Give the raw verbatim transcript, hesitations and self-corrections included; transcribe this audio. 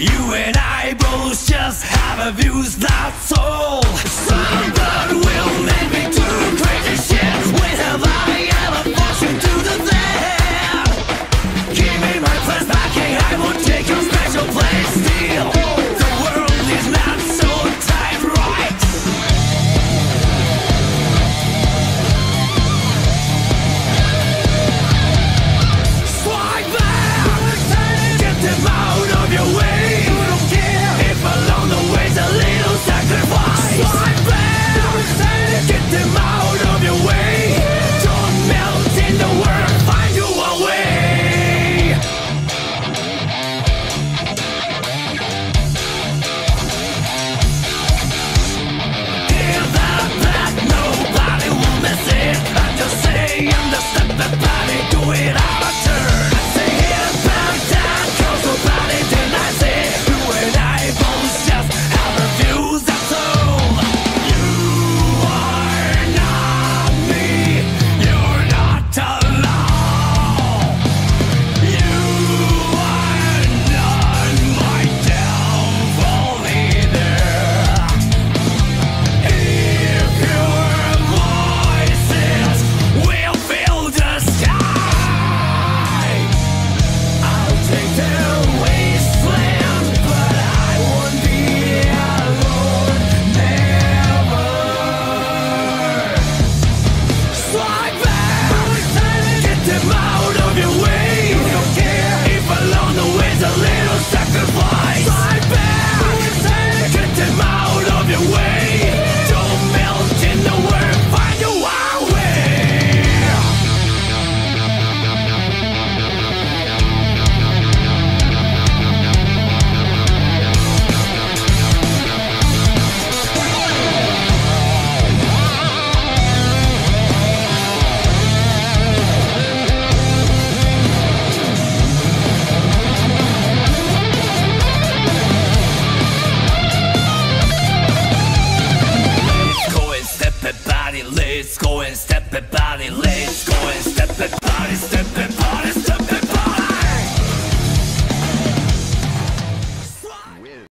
You and I both just have a views, that's all.